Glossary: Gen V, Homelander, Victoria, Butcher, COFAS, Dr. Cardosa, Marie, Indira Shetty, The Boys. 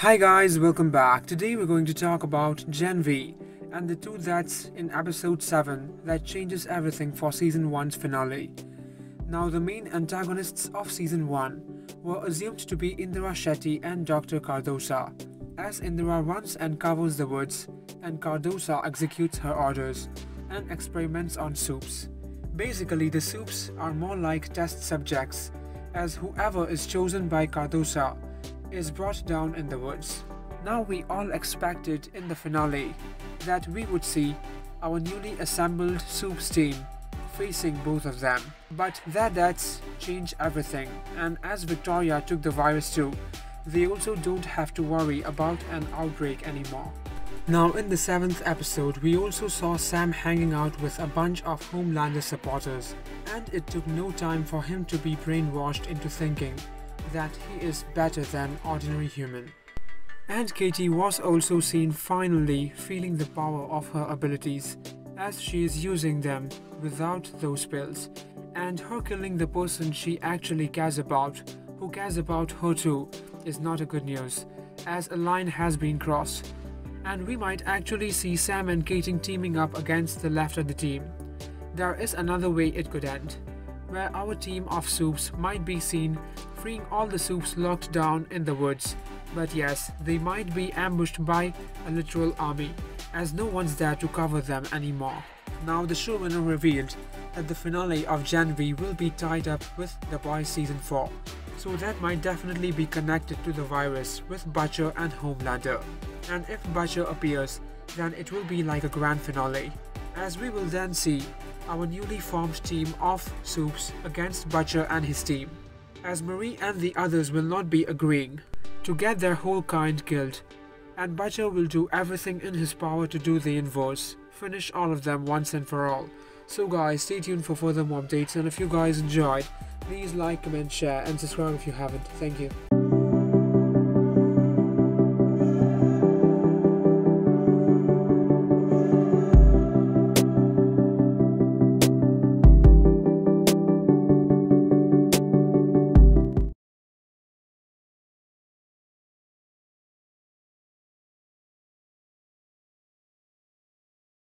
Hi guys, welcome back. Today we're going to talk about Gen V and the two deaths in episode 7 that changes everything for season 1's finale. Now the main antagonists of season 1 were assumed to be Indira Shetty and Dr. Cardosa, as Indira runs and covers the woods and Cardosa executes her orders and experiments on soups. Basically the soups are more like test subjects, as whoever is chosen by Cardosa is brought down in the woods. Now we all expected in the finale that we would see our newly assembled soups team facing both of them, but their deaths change everything, and as Victoria took the virus too, they also don't have to worry about an outbreak anymore. Now in the 7th episode we also saw Sam hanging out with a bunch of Homelander supporters, and it took no time for him to be brainwashed into thinking that he is better than ordinary human. And Katie was also seen finally feeling the power of her abilities, as she is using them without those pills, and her killing the person she actually cares about, who cares about her too, is not a good news, as a line has been crossed, and we might actually see Sam and Katie teaming up against the left of the team. There is another way it could end, where our team of soups might be seen freeing all the soups locked down in the woods, but yes, they might be ambushed by a literal army, as no one's there to cover them anymore. Now the showrunner revealed that the finale of Gen V will be tied up with The Boys Season 4, so that might definitely be connected to the virus with Butcher and Homelander, and if Butcher appears, then it will be like a grand finale, as we will then see our newly formed team of soups against Butcher and his team, as Marie and the others will not be agreeing to get their whole kind killed, and Butcher will do everything in his power to do the inverse, finish all of them once and for all. So guys, stay tuned for further more updates, and if you guys enjoyed, please like, comment, share and subscribe if you haven't. Thank you.